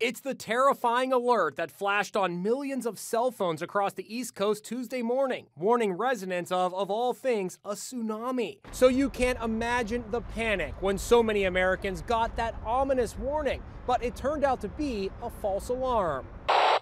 It's the terrifying alert that flashed on millions of cell phones across the East Coast Tuesday morning, warning residents of all things, a tsunami. So you can't imagine the panic when so many Americans got that ominous warning, but it turned out to be a false alarm.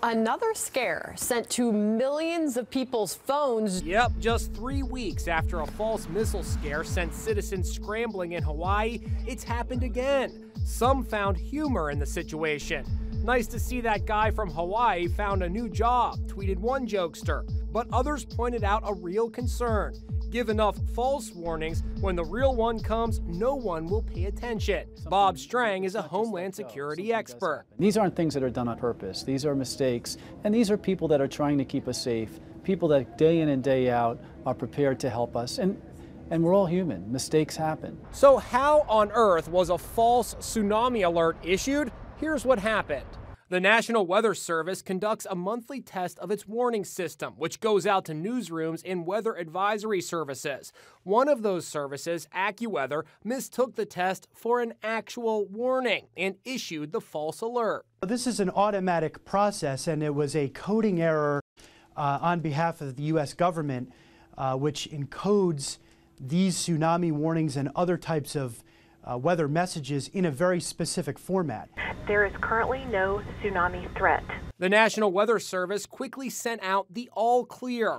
Another scare sent to millions of people's phones. Yep, just 3 weeks after a false missile scare sent citizens scrambling in Hawaii, it's happened again. Some found humor in the situation. Nice to see that guy from Hawaii found a new job, tweeted one jokester. But others pointed out a real concern. Give enough false warnings, when the real one comes, no one will pay attention. Bob Strang is a Homeland Security expert. These aren't things that are done on purpose. These are mistakes, and these are people that are trying to keep us safe, people that day in and day out are prepared to help us. And we're all human. Mistakes happen. So how on earth was a false tsunami alert issued? Here's what happened. The National Weather Service conducts a monthly test of its warning system, which goes out to newsrooms and weather advisory services. One of those services, AccuWeather, mistook the test for an actual warning and issued the false alert. This is an automatic process, and it was a coding error on behalf of the U.S. government, which encodes these tsunami warnings and other types of weather messages in a very specific format. There is currently no tsunami threat. The National Weather Service quickly sent out the all clear.